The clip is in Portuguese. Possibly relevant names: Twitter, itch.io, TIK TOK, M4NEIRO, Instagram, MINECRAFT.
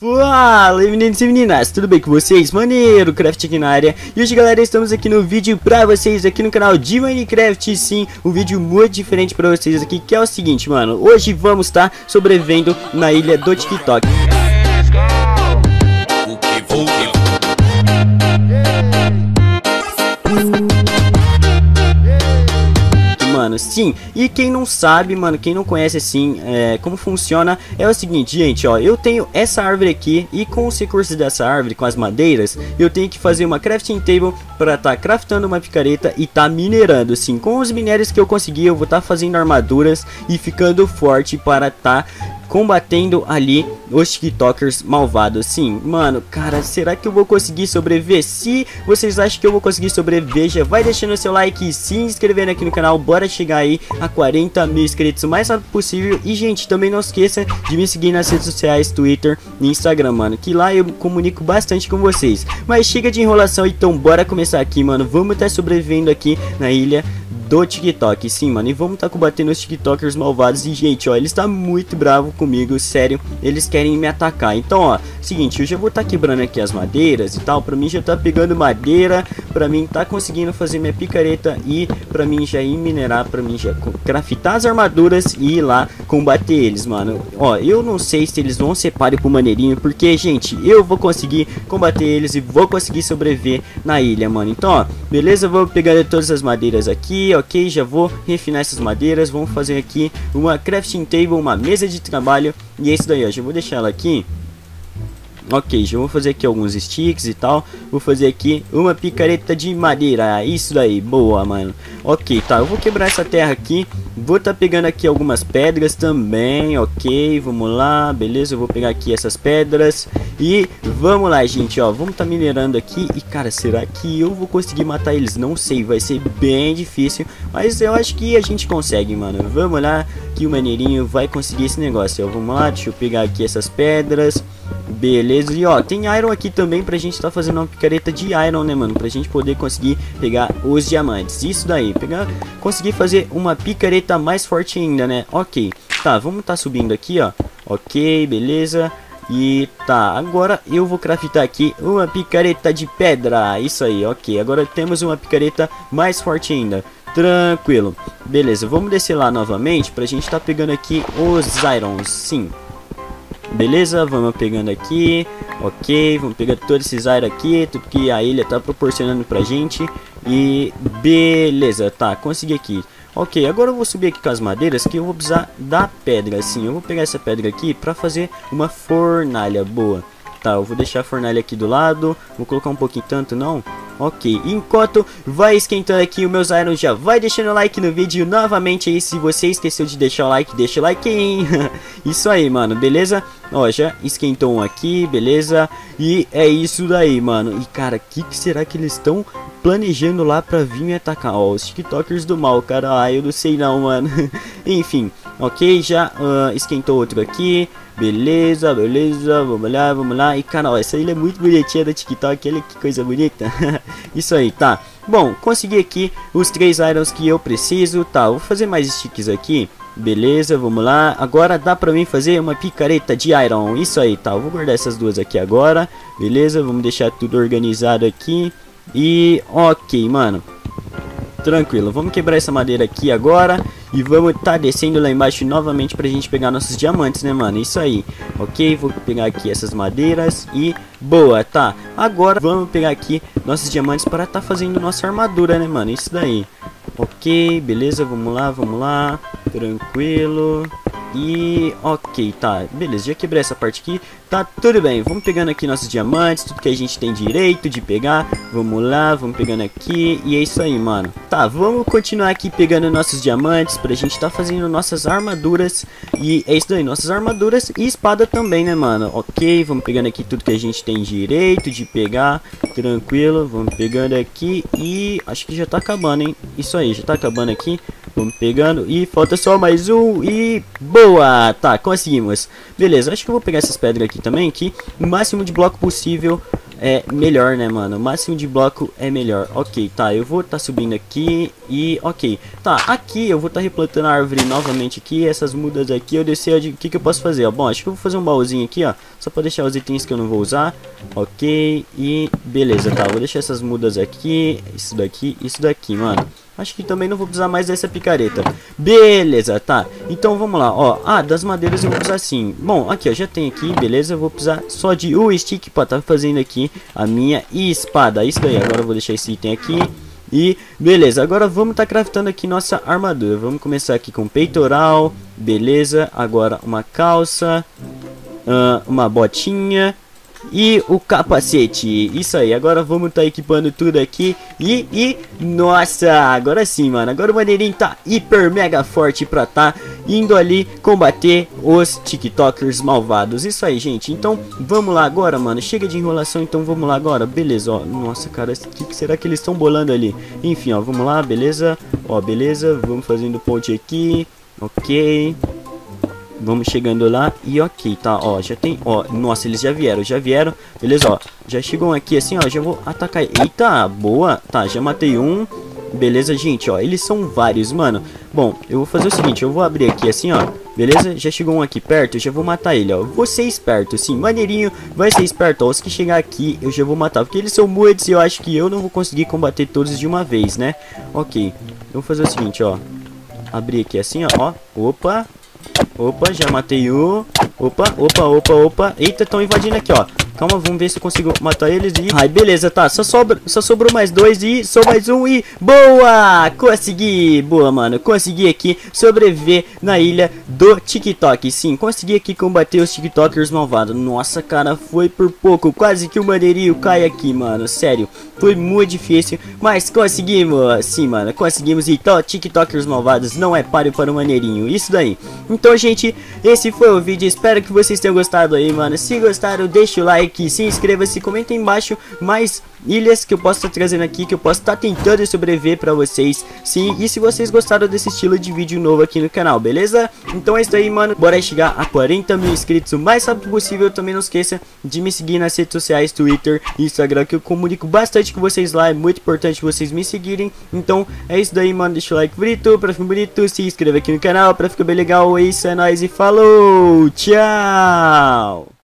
Fala, meninos e meninas, tudo bem com vocês? Maneiro, Craft aqui na área. E hoje, galera, estamos aqui no vídeo pra vocês aqui no canal de Minecraft. Sim, um vídeo muito diferente pra vocês aqui, que é o seguinte, mano. Hoje vamos estar sobrevivendo na ilha do TikTok. Sim, e quem não sabe, mano, quem não conhece assim, como funciona, é o seguinte, gente, ó, eu tenho essa árvore aqui e com os recursos dessa árvore, com as madeiras, eu tenho que fazer uma crafting table pra tá craftando uma picareta e tá minerando, assim, com os minérios que eu consegui, eu vou tá fazendo armaduras e ficando forte para tá combatendo ali os TikTokers malvados. Sim, mano, cara, será que eu vou conseguir sobreviver? Se vocês acham que eu vou conseguir sobreviver, já vai deixando seu like e se inscrevendo aqui no canal. Bora chegar aí a 40 mil inscritos o mais rápido possível. E, gente, também não esqueça de me seguir nas redes sociais, Twitter e Instagram, mano, que lá eu comunico bastante com vocês. Mas chega de enrolação, então bora começar aqui, mano. Vamos estar sobrevivendo aqui na ilha do TikTok, sim, mano, e vamos tá combatendo os TikTokers malvados. E, gente, ó, eles tá muito bravo comigo, sério, eles querem me atacar. Então, ó, seguinte, eu já vou tá quebrando aqui as madeiras e tal, pra mim já tá pegando madeira, pra mim tá conseguindo fazer minha picareta e pra mim já ir minerar, pra mim já craftar as armaduras e ir lá combater eles, mano. Ó, eu não sei se eles vão ser páreo pro maneirinho, porque, gente, eu vou conseguir combater eles e vou conseguir sobreviver na ilha, mano. Então, ó, beleza, vou pegar todas as madeiras aqui, ó. Ok, já vou refinar essas madeiras. Vamos fazer aqui uma crafting table, uma mesa de trabalho. E é isso daí, ó. Já vou deixar ela aqui. Ok, já vou fazer aqui alguns sticks e tal. Vou fazer aqui uma picareta de madeira. Isso daí, boa, mano. Ok, tá, eu vou quebrar essa terra aqui. Vou tá pegando aqui algumas pedras também. Ok, vamos lá. Beleza, eu vou pegar aqui essas pedras. E vamos lá, gente, ó. Vamos tá minerando aqui. E, cara, será que eu vou conseguir matar eles? Não sei, vai ser bem difícil. Mas eu acho que a gente consegue, mano. Vamos lá, que o maneirinho vai conseguir esse negócio, ó. Vamos lá, deixa eu pegar aqui essas pedras. Beleza, e ó, tem iron aqui também pra gente tá fazendo uma picareta de iron, né, mano? Pra gente poder conseguir pegar os diamantes. Isso daí, conseguir fazer uma picareta mais forte ainda, né? Ok, tá, vamos tá subindo aqui, ó. Ok, beleza. E tá, agora eu vou craftar aqui uma picareta de pedra. Isso aí, ok, agora temos uma picareta mais forte ainda. Tranquilo, beleza, vamos descer lá novamente pra gente tá pegando aqui os irons, sim. Beleza, vamos pegando aqui. Ok, vamos pegar todos esses ar aqui, tudo que a ilha tá proporcionando pra gente. E beleza, tá, consegui aqui. Ok, agora eu vou subir aqui com as madeiras, que eu vou precisar da pedra, assim. Eu vou pegar essa pedra aqui pra fazer uma fornalha boa. Tá, eu vou deixar a fornalha aqui do lado. Vou colocar um pouquinho, tanto não? Ok, enquanto vai esquentando aqui os meus irons, já vai deixando o like no vídeo novamente aí. Se você esqueceu de deixar o like, deixa o like, hein? Isso aí, mano, beleza? Ó, já esquentou um aqui, beleza? E é isso daí, mano. E, cara, o que será que eles estão planejando lá pra vir me atacar? Ó, os TikTokers do mal, cara. Ah, eu não sei não, mano. Enfim, ok, já esquentou outro aqui. Beleza, beleza, vamos lá, vamos lá. E, cara, ó, essa ilha é muito bonitinha da TikTok. Olha que coisa bonita. Isso aí, tá. Bom, consegui aqui os 3 irons que eu preciso. Tá, vou fazer mais sticks aqui. Beleza, vamos lá. Agora dá pra mim fazer uma picareta de iron. Isso aí, tá. Eu vou guardar essas duas aqui agora. Beleza, vamos deixar tudo organizado aqui. E ok, mano. Tranquilo, vamos quebrar essa madeira aqui agora. E vamos tá descendo lá embaixo novamente pra gente pegar nossos diamantes, né, mano? Isso aí, ok? Vou pegar aqui essas madeiras e boa, tá. Agora vamos pegar aqui nossos diamantes para tá fazendo nossa armadura, né, mano? Isso daí. Ok, beleza, vamos lá, vamos lá. Tranquilo. E ok, tá, beleza, já quebrei essa parte aqui. Tá, tudo bem, vamos pegando aqui nossos diamantes, tudo que a gente tem direito de pegar. Vamos lá, vamos pegando aqui. E é isso aí, mano. Tá, vamos continuar aqui pegando nossos diamantes pra gente tá fazendo nossas armaduras. E é isso daí, nossas armaduras e espada também, né, mano? Ok, vamos pegando aqui tudo que a gente tem direito de pegar. Tranquilo, vamos pegando aqui. E acho que já tá acabando, hein? Isso aí, já tá acabando aqui. Vamos pegando e falta só mais um e boa, tá, conseguimos. Beleza, acho que eu vou pegar essas pedras aqui também, que o máximo de bloco possível é melhor, né, mano? O máximo de bloco é melhor. Ok, tá, eu vou tá subindo aqui e ok. Tá, aqui eu vou tá replantando a árvore novamente aqui. Essas mudas aqui, eu desci, o que eu posso fazer? Ó, bom, acho que eu vou fazer um baúzinho aqui, ó, só pra deixar os itens que eu não vou usar. Ok, e beleza, tá, vou deixar essas mudas aqui, isso daqui, isso daqui, mano. Acho que também não vou precisar mais dessa picareta. Beleza, tá. Então vamos lá, ó. Ah, das madeiras eu vou precisar sim. Bom, aqui, ó, já tem aqui, beleza. Eu vou precisar só de um stick pra tá fazendo aqui a minha espada. Isso daí, agora eu vou deixar esse item aqui. E, beleza, agora vamos tá craftando aqui nossa armadura. Vamos começar aqui com peitoral, beleza. Agora uma calça, uma botinha e o capacete, isso aí. Agora vamos tá equipando tudo aqui e nossa, agora sim, mano. Agora o maneirinho tá hiper mega forte pra tá indo ali combater os tiktokers malvados. Isso aí, gente, então vamos lá agora, mano. Chega de enrolação, então vamos lá agora. Beleza, ó, nossa, cara, o que será que eles estão bolando ali? Enfim, ó, vamos lá, beleza. Ó, beleza, vamos fazendo ponte aqui. Ok, vamos chegando lá e ok, tá, ó, já tem, ó, nossa, eles já vieram, beleza, ó, já chegam aqui assim, ó, já vou atacar, eita, boa, tá, já matei um, beleza, gente, ó, eles são vários, mano. Bom, eu vou fazer o seguinte, eu vou abrir aqui assim, ó, beleza, já chegou um aqui perto, já vou matar ele, ó, vou ser esperto, sim, maneirinho, vai ser esperto, ó, os que chegar aqui eu já vou matar, porque eles são muitos e eu acho que eu não vou conseguir combater todos de uma vez, né, ok, eu vou fazer o seguinte, ó, abrir aqui assim, ó, opa, opa, já matei um. Opa, opa, opa, opa. Eita, estão invadindo aqui, ó. Calma, vamos ver se eu consigo matar eles e... ai, beleza, tá. Só sobrou mais dois e só mais um e... boa! Consegui! Boa, mano. Consegui aqui sobreviver na ilha do TikTok. Sim, consegui aqui combater os tiktokers malvados. Nossa, cara, foi por pouco. Quase que o maneirinho cai aqui, mano. Sério, foi muito difícil, mas conseguimos. Sim, mano, conseguimos. Então, tiktokers malvados não é páreo para o maneirinho. Isso daí. Então, gente, esse foi o vídeo. Espero que vocês tenham gostado aí, mano. Se gostaram, deixa o like. Aqui, se inscreva, se comenta aí embaixo mais ilhas que eu posso estar trazendo aqui, que eu posso estar tentando sobreviver pra vocês, sim, e se vocês gostaram desse estilo de vídeo novo aqui no canal, beleza? Então é isso aí, mano, bora chegar a 40 mil inscritos o mais rápido possível. Também não esqueça de me seguir nas redes sociais, Twitter, Instagram, que eu comunico bastante com vocês lá, é muito importante vocês me seguirem. Então é isso daí, mano, deixa o like bonito, pra ficar bonito, se inscreva aqui no canal pra ficar bem legal, isso é nóis e falou, tchau!